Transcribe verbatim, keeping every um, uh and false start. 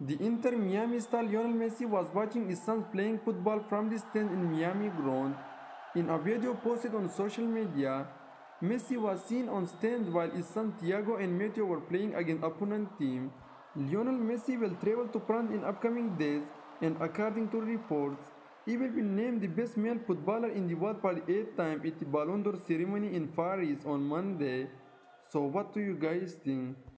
The Inter Miami star Lionel Messi was watching his son playing football from the stand in Miami ground. In a video posted on social media, Messi was seen on stand while his son Thiago and Mateo were playing against opponent team. Lionel Messi will travel to France in upcoming days, and according to reports, he will be named the best male footballer in the world for the eighth time at the Ballon d'Or ceremony in Paris on Monday. So what do you guys think?